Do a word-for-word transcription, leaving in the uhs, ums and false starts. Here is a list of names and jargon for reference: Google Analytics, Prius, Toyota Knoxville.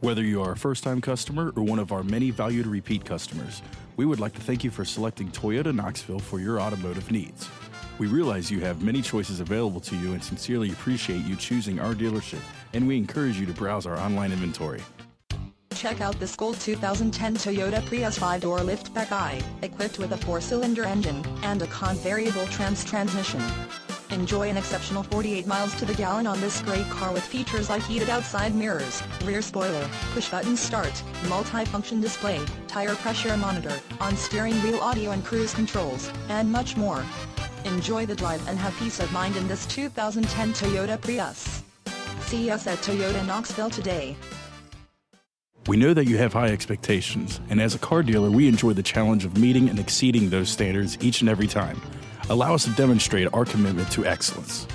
Whether you are a first-time customer or one of our many valued repeat customers, we would like to thank you for selecting Toyota Knoxville for your automotive needs. We realize you have many choices available to you and sincerely appreciate you choosing our dealership, and we encourage you to browse our online inventory. Check out this gold two thousand ten Toyota Prius five-door liftback I, equipped with a four-cylinder engine and a Con variable trans transmission. Enjoy an exceptional forty-eight miles to the gallon on this great car with features like heated outside mirrors, rear spoiler, push-button start, multi-function display, tire pressure monitor, on-steering wheel audio and cruise controls, and much more. Enjoy the drive and have peace of mind in this two thousand ten Toyota Prius. See us at Toyota Knoxville today. We know that you have high expectations, and as a car dealer, we enjoy the challenge of meeting and exceeding those standards each and every time. Allow us to demonstrate our commitment to excellence.